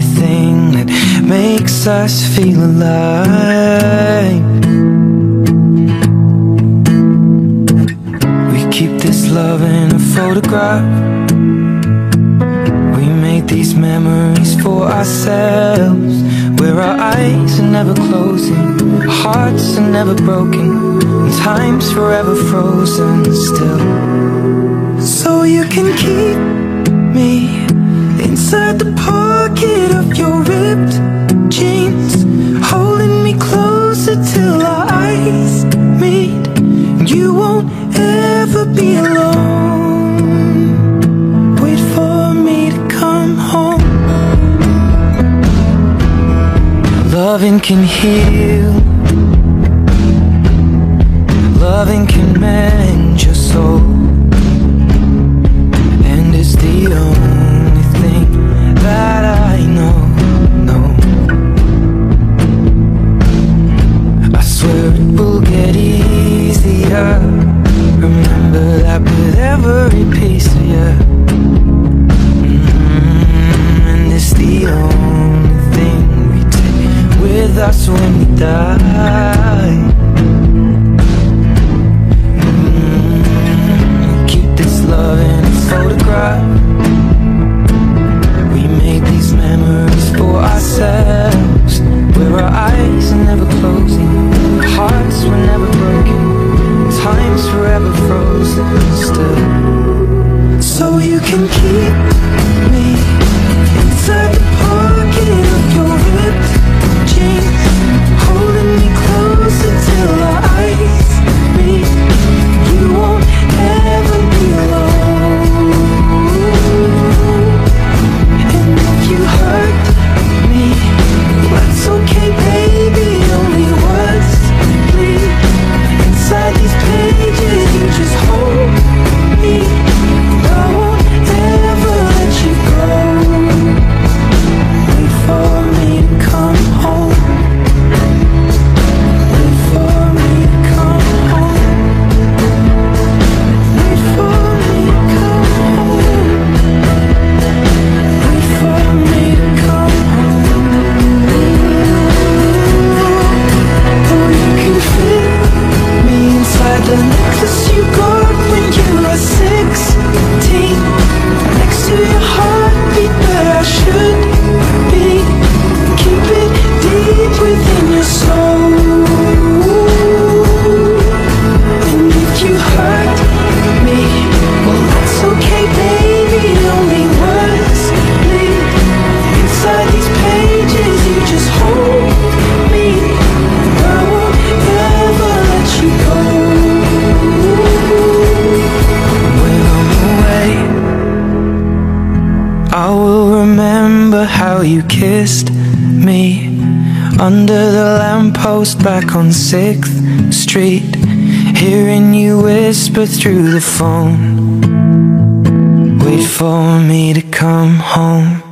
thing that makes us feel alive. Keep this love in a photograph. We made these memories for ourselves, where our eyes are never closing, our hearts are never broken, and time's forever frozen still. So you can keep me inside the pocket of your ripped jeans, holding me closer till our eyes meet. You won't ever be alone. Wait for me to come home. Loving can heal. Loving can mend your soul. And it's the only thing that I know. I swear it will get easier. Remember that with every piece of you. And it's the only thing we take with us when we die. Keep this love in a photograph. We made these memories for ourselves, where our eyes are never closing, hearts were never broken, time's forever frozen still. So you can keep me inside the pocket of your ripped jeans, holding me closer till our eyes meet. You won't ever be alone. And if you hurt me, that's okay, baby. Only words inside these pages, you just hold me. I won't ever let you go. Wait for me to come home. Wait for me to come home. Wait for me to come home. Wait for me to come home. Oh, you can feel the necklace you got when you were 16, next to your heartbeat where I should be. Keep it deep within your soul. And if you hurt me, well, that's okay, baby. Only words bleed. Inside these pages, you just hold me. I won't ever let you go. I will remember how you kissed me under the lamppost back on 6th Street, hearing you whisper through the phone, wait for me to come home.